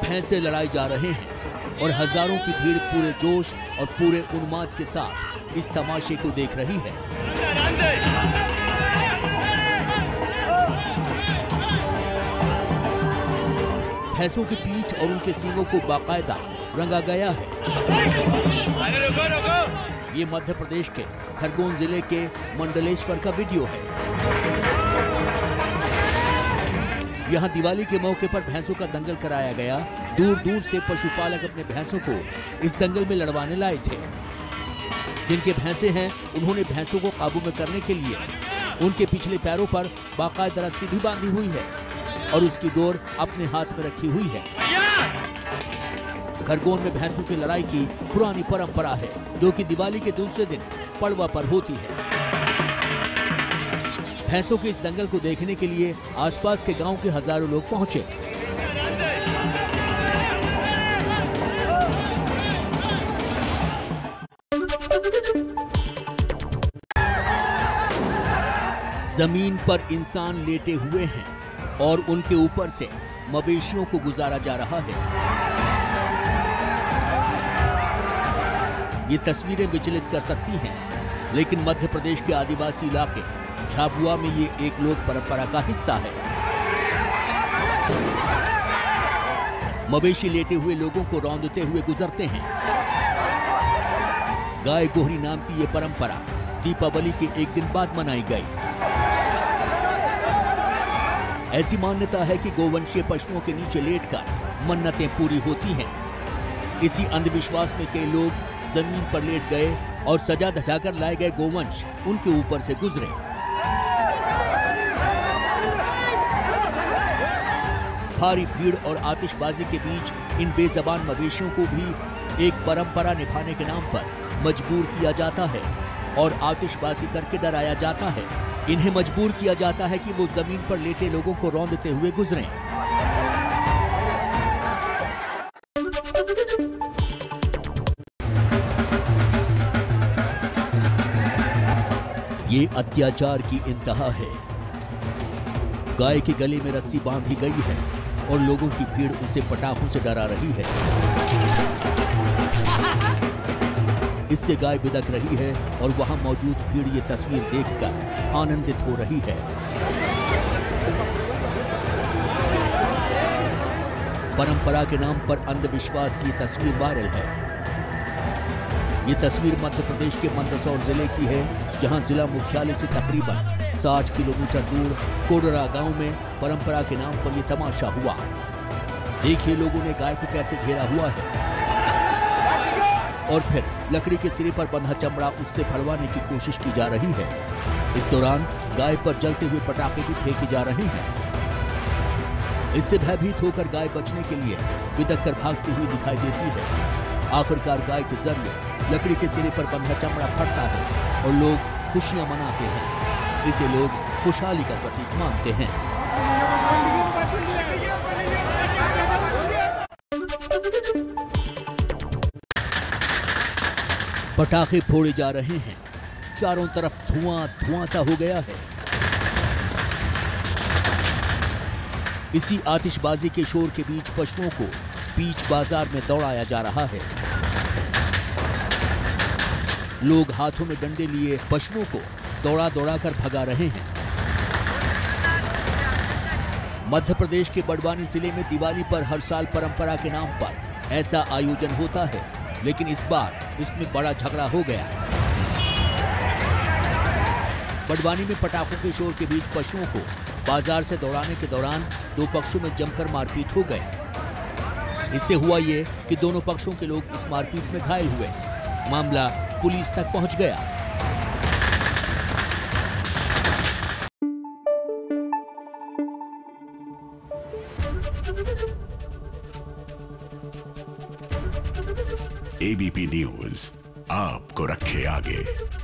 भैंसे लड़ाई जा रहे हैं और हजारों की भीड़ पूरे जोश और पूरे उन्माद के साथ इस तमाशे को देख रही है। भैंसों की पीठ और उनके सींगों को बाकायदा रंगा गया है। ये मध्य प्रदेश के खरगोन जिले के मंडलेश्वर का वीडियो है। यहाँ दिवाली के मौके पर भैंसों का दंगल कराया गया। दूर दूर से पशुपालक अपने भैंसों को इस दंगल में लड़वाने लाए थे। जिनके भैंसे हैं उन्होंने भैंसों को काबू में करने के लिए उनके पिछले पैरों पर बाकायदा रस्सी भी बांधी हुई है और उसकी डोर अपने हाथ में रखी हुई है। खरगोन में भैंसों की लड़ाई की पुरानी परंपरा है जो कि दिवाली के दूसरे दिन पड़वा पर होती है। भैंसों के इस दंगल को देखने के लिए आसपास के गांव के हजारों लोग पहुंचे। जमीन पर इंसान लेटे हुए हैं और उनके ऊपर से मवेशियों को गुजारा जा रहा है। ये तस्वीरें विचलित कर सकती हैं, लेकिन मध्य प्रदेश के आदिवासी इलाके झाबुआ में ये एक लोक परंपरा का हिस्सा है। मवेशी लेटे हुए लोगों को रौंदते हुए गुजरते हैं। गाय गोहरी नाम की ये परंपरा दीपावली के एक दिन बाद मनाई गई। ऐसी मान्यता है कि गोवंशीय पशुओं के नीचे लेटकर मन्नतें पूरी होती हैं। इसी अंधविश्वास में कई लोग जमीन पर लेट गए और सजा धजाकर लाए गए गोवंश उनके ऊपर से गुजरे। भारी भीड़ और आतिशबाजी के बीच इन बेजबान मवेशियों को भी एक परंपरा निभाने के नाम पर मजबूर किया जाता है और आतिशबाजी करके डराया जाता है। इन्हें मजबूर किया जाता है कि वो जमीन पर लेटे लोगों को रौंदते हुए गुजरें। ये अत्याचार की इंतहा है। गाय के गले में रस्सी बांधी गई है और लोगों की भीड़ उसे पटाखों से डरा रही है। इससे गाय बिदक रही है और वहां मौजूद भीड़ ये तस्वीर देखकर आनंदित हो रही है। परंपरा के नाम पर अंधविश्वास की तस्वीर वायरल है। ये तस्वीर मध्य प्रदेश के मंदसौर जिले की है, जहां जिला मुख्यालय से तकरीबन 60 किलोमीटर दूर कोडरा गांव में परंपरा के नाम पर यह तमाशा हुआ। देखिए लोगों ने गाय को कैसे घेरा हुआ है और फिर लकड़ी के सिरे पर बंधा चमड़ा उससे फड़वाने की कोशिश की जा रही है। इस दौरान गाय पर जलते हुए पटाखे भी फेंके जा रहे हैं। इससे भयभीत होकर गाय बचने के लिए बिदक कर भागती हुई दिखाई देती है। आखिरकार गाय के जरिए लकड़ी के सिरे पर बंधा चमड़ा फटता है और लोग खुशियां मनाते हैं। इसे लोग खुशहाली का प्रतीक मानते हैं। पटाखे फोड़े जा रहे हैं। चारों तरफ धुआं सा हो गया है। इसी आतिशबाजी के शोर के बीच पशुओं को बीच बाजार में दौड़ाया जा रहा है। लोग हाथों में डंडे लिए पशुओं को दौड़ा कर भगा रहे हैं। मध्य प्रदेश के बड़वानी जिले में दिवाली पर हर साल परंपरा के नाम पर ऐसा आयोजन होता है, लेकिन इस बार इसमें बड़ा झगड़ा हो गया। बड़वानी में पटाखों के शोर के बीच पशुओं को बाजार से दौड़ाने के दौरान दो पक्षों में जमकर मारपीट हो गई। इससे हुआ ये कि दोनों पक्षों के लोग इस मारपीट में घायल हुए। मामला पुलिस तक पहुँच गया। ABP News आपको रखे आगे।